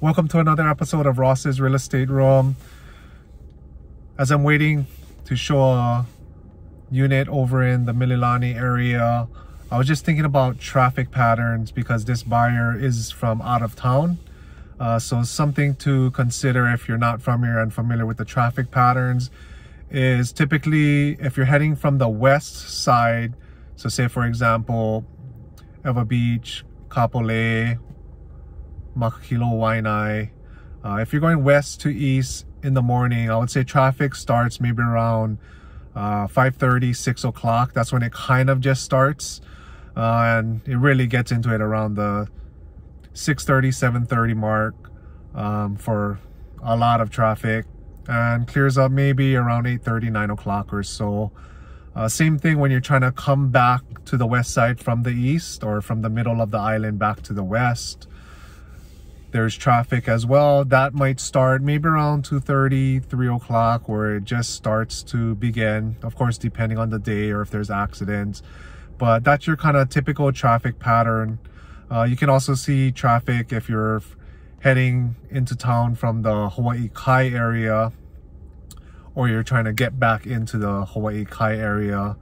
Welcome to another episode of Ross's Real Estate Room. As I'm waiting to show a unit over in the Mililani area, I was just thinking about traffic patterns because this buyer is from out of town. So something to consider if you're not from here and familiar with the traffic patterns is typically if you're heading from the west side, so say for example, Ewa Beach, Kapolei, Makikilo, Wainai. If you're going west to east in the morning, I would say traffic starts maybe around 5:30, 6 o'clock. That's when it kind of just starts. And it really gets into it around the 6:30, 7:30 mark for a lot of traffic, and clears up maybe around 8:30, 9 o'clock or so. Same thing when you're trying to come back to the west side from the east or from the middle of the island back to the west. There's traffic as well. That might start maybe around 2:30, 3 o'clock, where it just starts to begin. Of course, depending on the day or if there's accidents. But that's your kind of typical traffic pattern. You can also see traffic if you're heading into town from the Hawaii Kai area, or you're trying to get back into the Hawaii Kai area,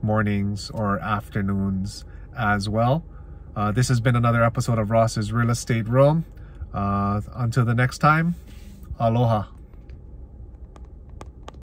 mornings or afternoons as well. This has been another episode of Ross's Real Estate Room. Until the next time, aloha.